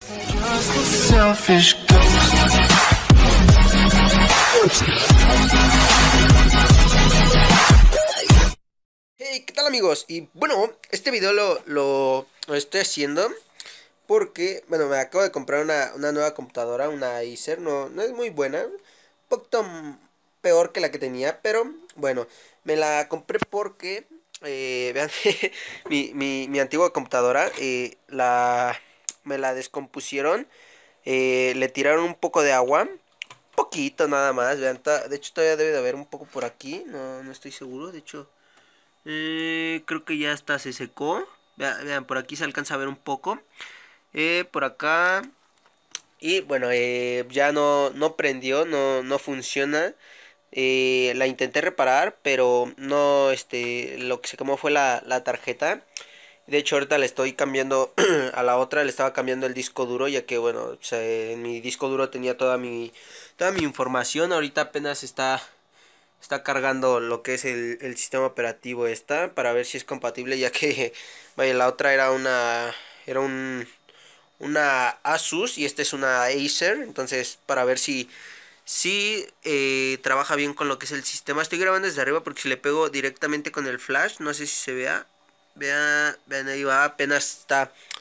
Hey, ¿qué tal, amigos? Y bueno, este video lo estoy haciendo porque, bueno, me acabo de comprar una nueva computadora, una Acer. No es muy buena, un poquito peor que la que tenía, pero bueno, me la compré porque, vean, mi antigua computadora, me la descompusieron, le tiraron un poco de agua, poquito nada más. Vean, de hecho todavía debe de haber un poco por aquí, no estoy seguro. De hecho, creo que ya hasta se secó. Vean, por aquí se alcanza a ver un poco, por acá. Y bueno, ya no prendió, no funciona. La intenté reparar, pero no, lo que se quemó fue la tarjeta. De hecho, ahorita le estoy cambiando a la otra, le estaba cambiando el disco duro, ya que, bueno, o sea, en mi disco duro tenía toda mi información. Ahorita apenas está cargando lo que es el sistema operativo para ver si es compatible, ya que, vaya, la otra era una Asus y esta es una Acer. Entonces, para ver si trabaja bien con lo que es el sistema. Estoy grabando desde arriba porque si le pego directamente con el flash, no sé si se vea. Vean, ahí va, apenas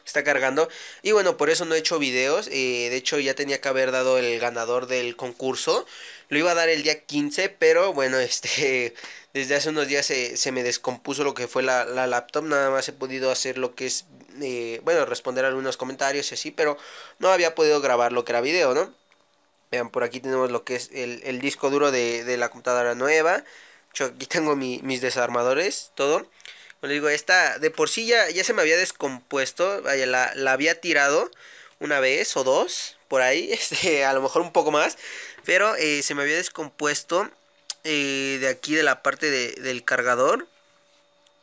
está cargando. Y bueno, por eso no he hecho videos. De hecho, ya tenía que haber dado el ganador del concurso. Lo iba a dar el día 15, pero bueno, desde hace unos días se me descompuso lo que fue la laptop. Nada más he podido hacer lo que es, bueno, responder algunos comentarios y así, pero no había podido grabar lo que era video, ¿no? Vean, por aquí tenemos lo que es el disco duro de la computadora nueva. Yo aquí tengo mis desarmadores, todo. Bueno, digo, esta de por sí ya se me había descompuesto. Vaya, la había tirado una vez o dos, por ahí, a lo mejor un poco más. Pero se me había descompuesto de aquí, de la parte del cargador.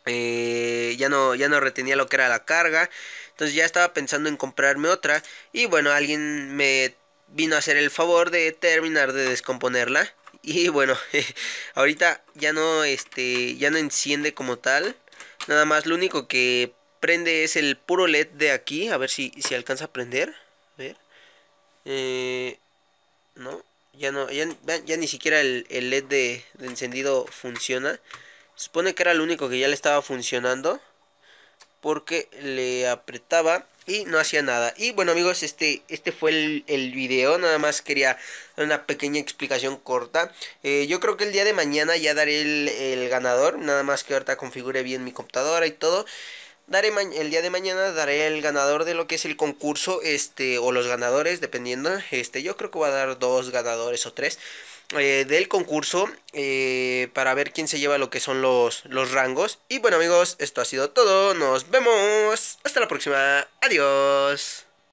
Ya no retenía lo que era la carga. Entonces ya estaba pensando en comprarme otra. Y bueno, alguien me vino a hacer el favor de terminar de descomponerla. Y bueno, ahorita ya no enciende como tal. Nada más, lo único que prende es el puro LED de aquí. A ver si alcanza a prender. A ver. No, ya ni siquiera el LED de encendido funciona. Se supone que era lo único que ya le estaba funcionando, porque le apretaba y no hacía nada. Y bueno, amigos, este fue el video. Nada más quería dar una pequeña explicación corta. Yo creo que el día de mañana ya daré el ganador. Nada más que ahorita configure bien mi computadora y todo. El día de mañana daré el ganador de lo que es el concurso. O los ganadores, dependiendo. Yo creo que voy a dar 2 ganadores o 3. Del concurso. Para ver quién se lleva lo que son los rangos. Y bueno, amigos, esto ha sido todo. Nos vemos. Hasta la próxima. Adiós.